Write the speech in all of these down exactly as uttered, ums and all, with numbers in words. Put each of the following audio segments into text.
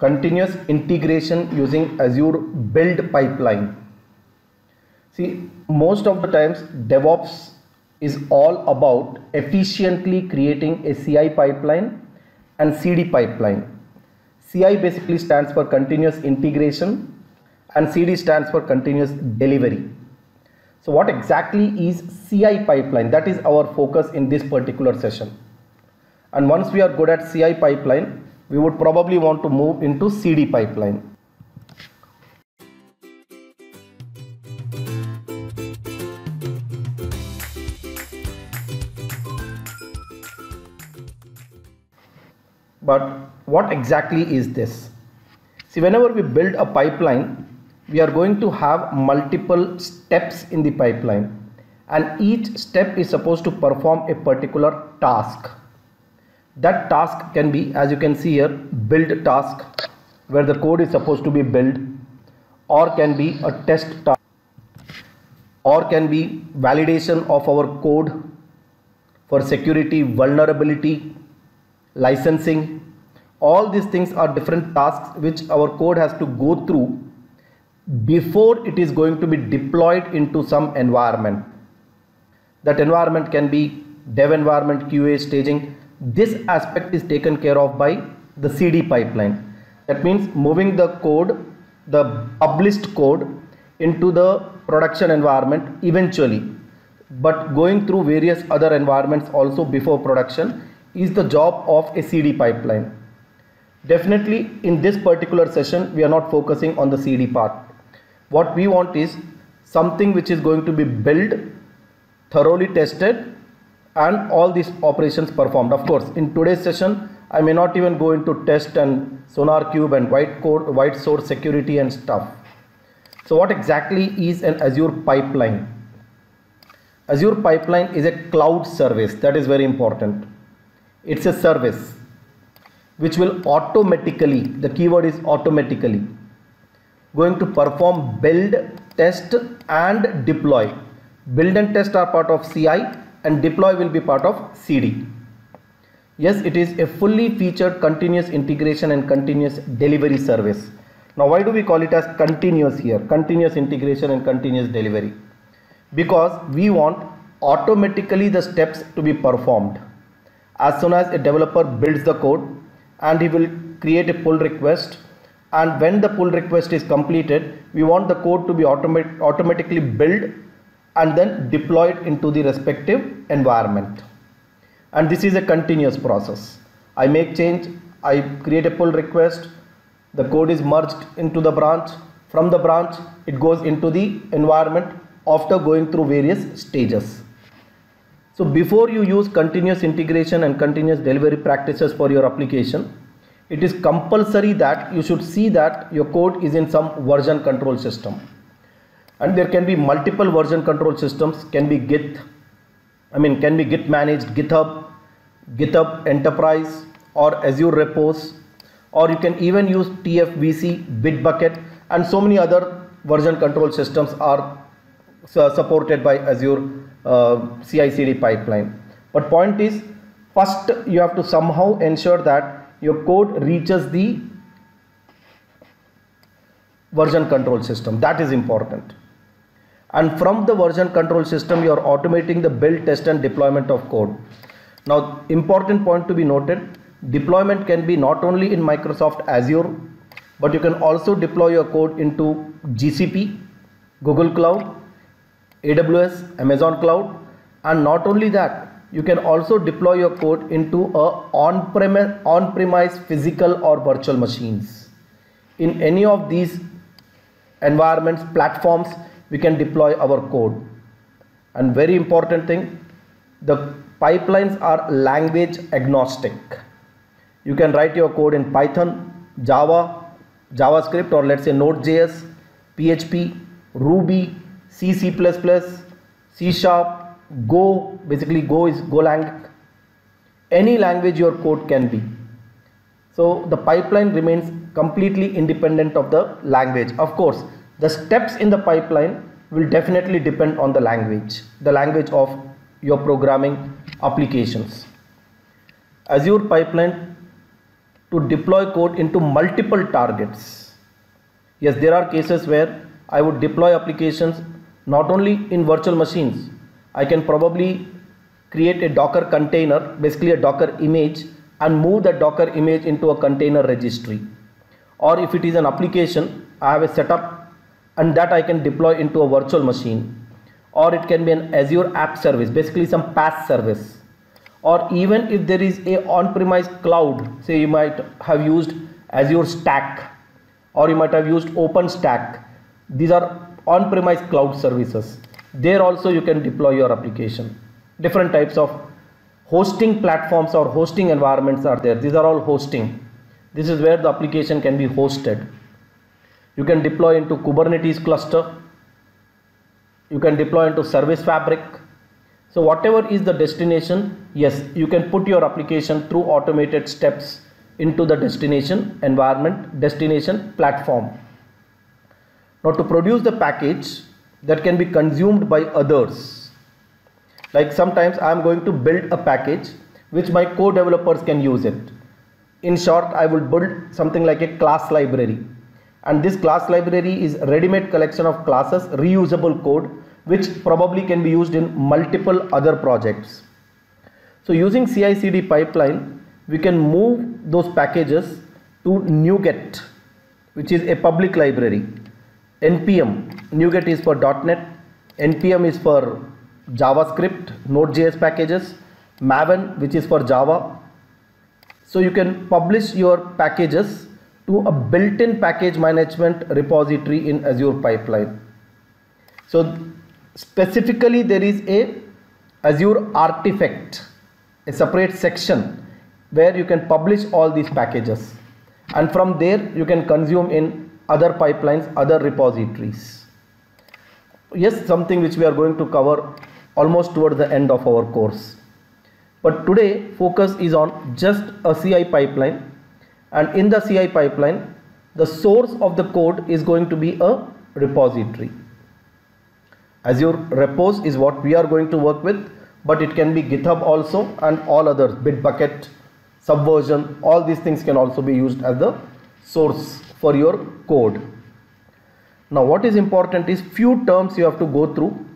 continuous integration using Azure build pipeline. See, most of the times DevOps is all about efficiently creating a C I pipeline and C D pipeline. C I basically stands for continuous integration and C D stands for continuous delivery. So what exactly is C I pipeline? That is our focus in this particular session. And once we are good at C I pipeline, we would probably want to move into C D pipeline. But what exactly is this? See, whenever we build a pipeline, we are going to have multiple steps in the pipeline, and each step is supposed to perform a particular task. That task can be, as you can see here, build task, where the code is supposed to be built, or can be a test task, or can be validation of our code for security, vulnerability, licensing. All these things are different tasks which our code has to go through before it is going to be deployed into some environment. That environment can be dev environment, Q A, staging. This aspect is taken care of by the C D pipeline. That means moving the code, the published code, into the production environment eventually, but going through various other environments also before production is the job of a C D pipeline. Definitely in this particular session we are not focusing on the C D part. What we want is something which is going to be built, thoroughly tested, and all these operations performed. Of course, in today's session I may not even go into test and Sonar Cube and white code, white source security and stuff. So what exactly is an Azure pipeline? Azure pipeline is a cloud service. That is very important. It's a service which will automatically, the keyword is automatically, going to perform build, test and deploy. Build and test are part of C I and deploy will be part of C D. Yes, it is a fully featured continuous integration and continuous delivery service. Now why do we call it as continuous here? Continuous integration and continuous delivery. Because we want automatically the steps to be performed. As soon as a developer builds the code, and he will create a pull request, and when the pull request is completed, we want the code to be automat- automatically built and then deployed into the respective environment. And this is a continuous process. I make change, I create a pull request, the code is merged into the branch, from the branch it goes into the environment after going through various stages. So before you use continuous integration and continuous delivery practices for your application, it is compulsory that you should see that your code is in some version control system. And there can be multiple version control systems, can be Git, I mean can be Git managed, GitHub, GitHub Enterprise or Azure repos, or you can even use T F V C, Bitbucket, and so many other version control systems are supported by Azure Uh, C I C D pipeline. But point is, first you have to somehow ensure that your code reaches the version control system. That is important. And from the version control system you are automating the build, test and deployment of code. Now important point to be noted, deployment can be not only in Microsoft Azure, but you can also deploy your code into G C P, Google Cloud, A W S, Amazon Cloud, and not only that, you can also deploy your code into a on-premise, on-premise physical or virtual machines. In any of these environments, platforms, we can deploy our code. And very important thing, the pipelines are language agnostic. You can write your code in Python, Java, JavaScript, or let's say Node.js, P H P, Ruby, C, C++, C Sharp, Go, basically Go is Golang, any language your code can be. So the pipeline remains completely independent of the language. Of course, the steps in the pipeline will definitely depend on the language, the language of your programming applications. Azure pipeline to deploy code into multiple targets. Yes, there are cases where I would deploy applications not only in virtual machines. I can probably create a Docker container, basically a Docker image, and move that Docker image into a container registry. Or if it is an application, I have a setup and that I can deploy into a virtual machine. Or it can be an Azure app service, basically some PaaS service. Or even if there is a on-premise cloud, say you might have used Azure Stack, or you might have used OpenStack. These are on-premise cloud services. There also you can deploy your application. Different types of hosting platforms or hosting environments are there. These are all hosting. This is where the application can be hosted. You can deploy into Kubernetes cluster. You can deploy into Service Fabric. So whatever is the destination, yes, you can put your application through automated steps into the destination environment, destination platform. Now, to produce the package that can be consumed by others, like sometimes I am going to build a package which my co-developers can use it. In short, I will build something like a class library, and this class library is a ready-made collection of classes, reusable code, which probably can be used in multiple other projects. So using C I C D pipeline, we can move those packages to NuGet, which is a public library. N P M, NuGet is for dot net, N P M is for JavaScript, Node J S packages, Maven, which is for Java. So you can publish your packages to a built-in package management repository in Azure pipeline. So specifically, there is a Azure artifact, a separate section where you can publish all these packages, and from there you can consume in other pipelines, other repositories. Yes, something which we are going to cover almost towards the end of our course. But today focus is on just a C I pipeline, and in the C I pipeline the source of the code is going to be a repository. Azure repos is what we are going to work with, but it can be GitHub also and all others, Bitbucket, Subversion, all these things can also be used as the source for your code. Now what is important is few terms you have to go through.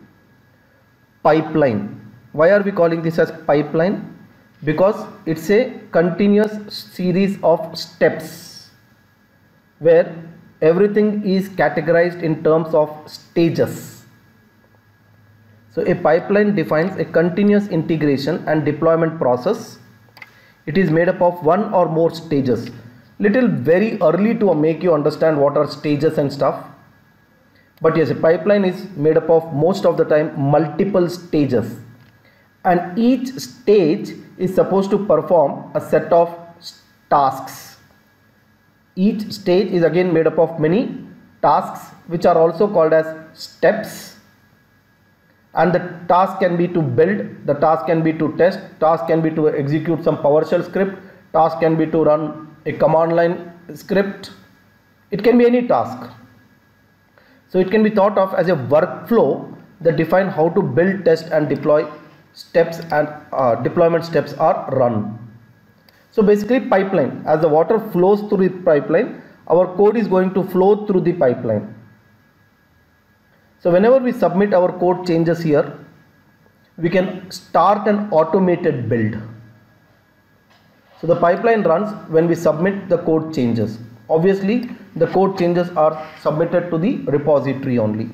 Pipeline. Why are we calling this as pipeline? Because it's a continuous series of steps where everything is categorized in terms of stages. So a pipeline defines a continuous integration and deployment process. It is made up of one or more stages. Little very early to make you understand what are stages and stuff. But yes, a pipeline is made up of most of the time multiple stages. And each stage is supposed to perform a set of tasks. Each stage is again made up of many tasks, which are also called as steps. And the task can be to build, the task can be to test, task can be to execute some PowerShell script, task can be to run a command line script. It can be any task. So it can be thought of as a workflow that defines how to build, test and deploy steps and uh, deployment steps are run. So basically pipeline, as the water flows through the pipeline, our code is going to flow through the pipeline. So whenever we submit our code changes here, we can start an automated build. So the pipeline runs when we submit the code changes. Obviously, the code changes are submitted to the repository only.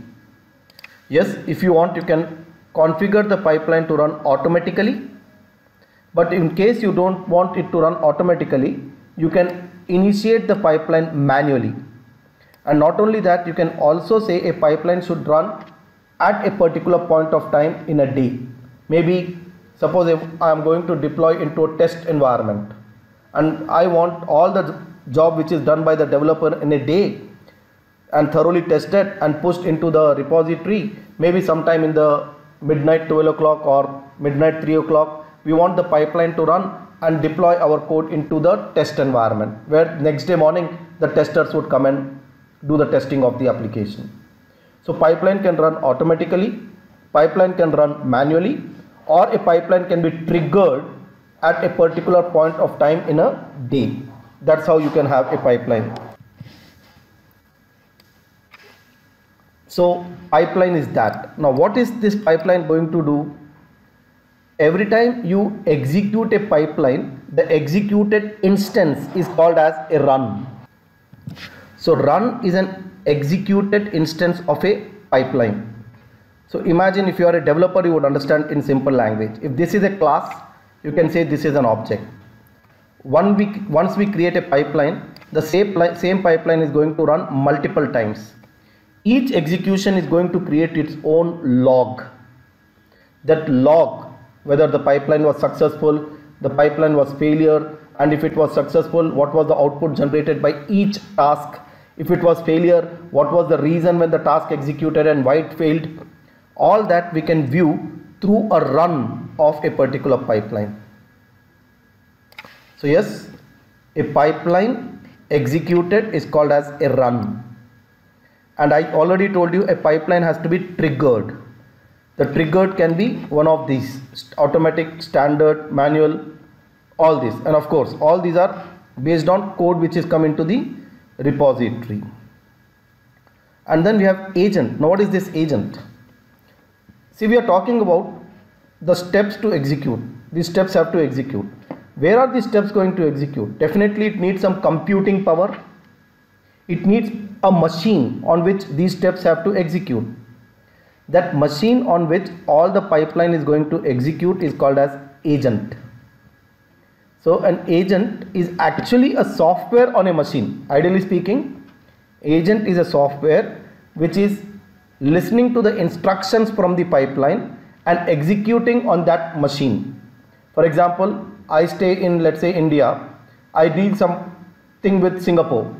Yes, if you want, you can configure the pipeline to run automatically. But in case you don't want it to run automatically, you can initiate the pipeline manually. And not only that, you can also say a pipeline should run at a particular point of time in a day. Maybe suppose if I am going to deploy into a test environment and I want all the job which is done by the developer in a day and thoroughly tested and pushed into the repository, maybe sometime in the midnight twelve o'clock or midnight three o'clock, we want the pipeline to run and deploy our code into the test environment where next day morning the testers would come and do the testing of the application. So pipeline can run automatically, pipeline can run manually, or a pipeline can be triggered at a particular point of time in a day. That's how you can have a pipeline. So pipeline is that. Now what is this pipeline going to do? Every time you execute a pipeline, the executed instance is called as a run. So run is an executed instance of a pipeline. So imagine if you are a developer, you would understand in simple language. If this is a class, you can say this is an object. One week, once we create a pipeline, the same, same pipeline is going to run multiple times. Each execution is going to create its own log. That log, whether the pipeline was successful, the pipeline was failure, and if it was successful, what was the output generated by each task? If it was failure, what was the reason when the task executed and why it failed? All that we can view through a run of a particular pipeline. So yes, a pipeline executed is called as a run. And I already told you a pipeline has to be triggered. The trigger can be one of these: automatic, standard, manual, all this. And of course, all these are based on code which is coming to the repository. And then we have agent. Now what is this agent? See, we are talking about the steps to execute. These steps have to execute. Where are these steps going to execute? Definitely it needs some computing power. It needs a machine on which these steps have to execute. That machine on which all the pipeline is going to execute is called as agent. So an agent is actually a software on a machine. Ideally speaking, agent is a software which is listening to the instructions from the pipeline and executing on that machine. For example, I stay in, let's say, India. I deal something with Singapore.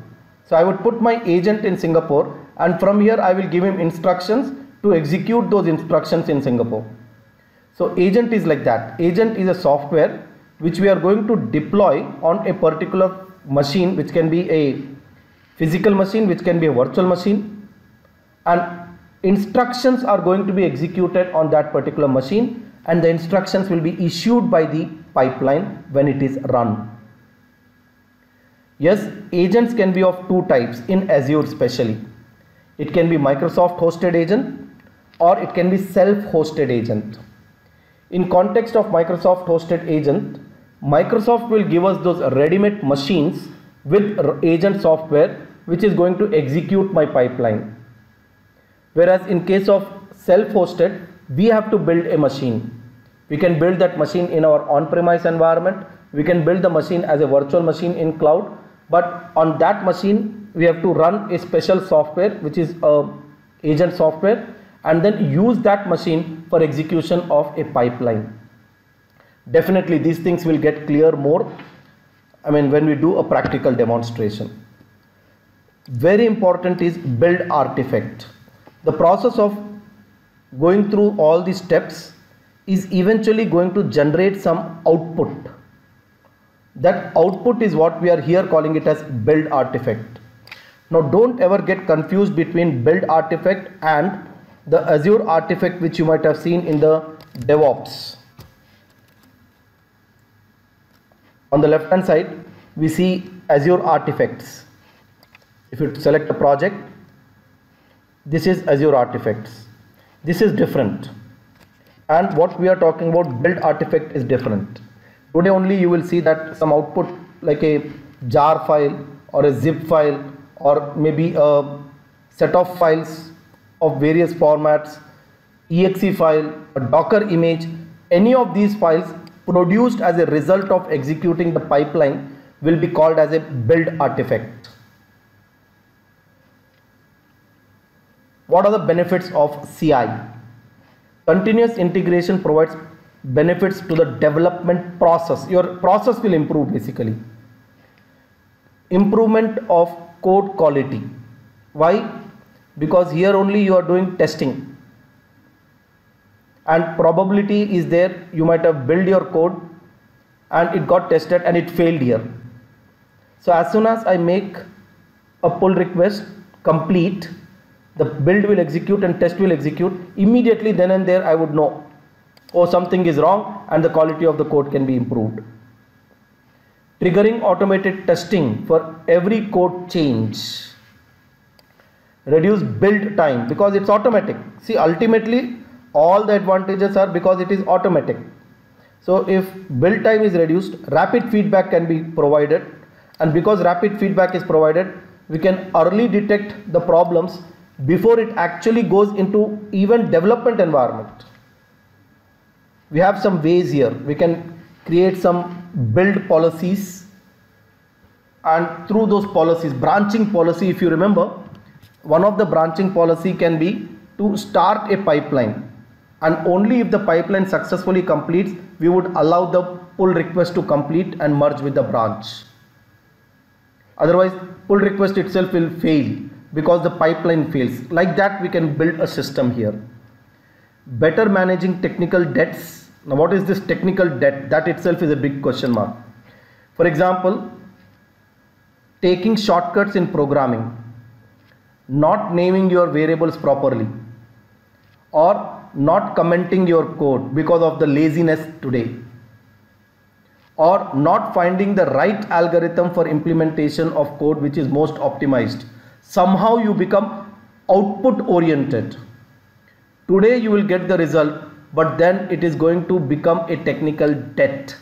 So I would put my agent in Singapore, and from here I will give him instructions to execute those instructions in Singapore. So agent is like that. Agent is a software which we are going to deploy on a particular machine, which can be a physical machine, which can be a virtual machine, and instructions are going to be executed on that particular machine, and the instructions will be issued by the pipeline when it is run. Yes, agents can be of two types in Azure specially. It can be Microsoft hosted agent or it can be self-hosted agent. In context of Microsoft hosted agent, Microsoft will give us those ready-made machines with agent software which is going to execute my pipeline. Whereas in case of self-hosted, we have to build a machine. We can build that machine in our on-premise environment. We can build the machine as a virtual machine in cloud, but on that machine we have to run a special software which is a agent software, and then use that machine for execution of a pipeline. Definitely these things will get clear more, I mean, when we do a practical demonstration. Very important is build artifact. The process of going through all these steps is eventually going to generate some output. That output is what we are here calling it as build artifact. Now don't ever get confused between build artifact and the Azure artifact which you might have seen in the DevOps. On the left hand side we see Azure artifacts. If you select a project, this is Azure artifacts. This is different, and what we are talking about, build artifact, is different. Today only you will see that some output like a jar file or a zip file or maybe a set of files of various formats, E X E file, a Docker image, any of these files produced as a result of executing the pipeline will be called as a build artifact. What are the benefits of C I? Continuous integration provides benefits to the development process. Your process will improve basically. Improvement of code quality. Why? Because here only you are doing testing, and probability is there. You might have built your code and it got tested and it failed here. So as soon as I make a pull request complete, the build will execute and test will execute. Immediately then and there I would know, oh, something is wrong and the quality of the code can be improved. Triggering automated testing for every code change. Reduce build time because it's automatic. See, ultimately all the advantages are because it is automatic. So if build time is reduced, rapid feedback can be provided, and because rapid feedback is provided, we can early detect the problems before it actually goes into even development environment. We have some ways here. We can create some build policies, and through those policies, branching policy, if you remember, one of the branching policy can be to start a pipeline, and only if the pipeline successfully completes, we would allow the pull request to complete and merge with the branch. Otherwise, pull request itself will fail because the pipeline fails. Like that, we can build a system here. Better managing technical debts. Now, what is this technical debt? That itself is a big question mark. For example, taking shortcuts in programming, not naming your variables properly, or not commenting your code because of the laziness today, or not finding the right algorithm for implementation of code which is most optimized. Somehow you become output oriented. Today you will get the result, but then it is going to become a technical debt,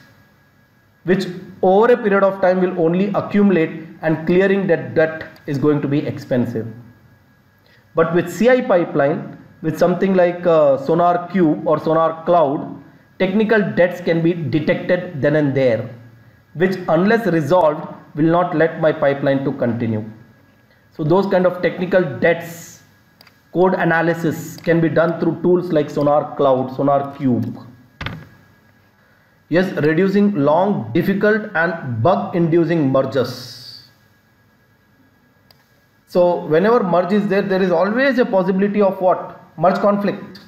which over a period of time will only accumulate, and clearing that debt is going to be expensive. But with C I pipeline, with something like uh, Sonar Cube or Sonar Cloud, technical debts can be detected then and there, which unless resolved will not let my pipeline to continue. So those kind of technical debts, code analysis can be done through tools like Sonar Cloud, Sonar Cube. Yes, reducing long, difficult and bug-inducing merges. So whenever merge is there, there is always a possibility of what? Merge conflict.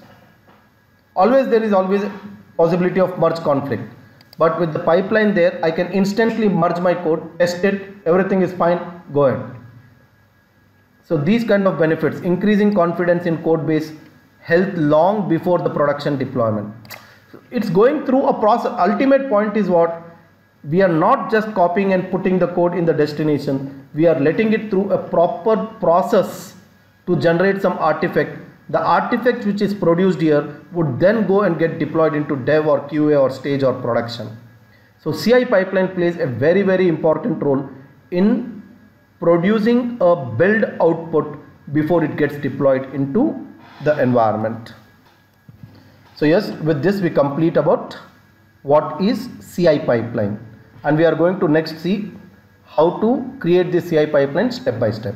Always there is always a possibility of merge conflict. But with the pipeline there, I can instantly merge my code, test it, everything is fine, go ahead. So these kind of benefits, increasing confidence in code base health long before the production deployment. So it's going through a process. Ultimate point is what? We are not just copying and putting the code in the destination. We are letting it through a proper process to generate some artifact. The artifact which is produced here would then go and get deployed into dev or Q A or stage or production. So C I pipeline plays a very, very important role in producing a build output before it gets deployed into the environment. So yes, with this we complete about what is C I pipeline. And we are going to next see how to create the C I pipeline step by step.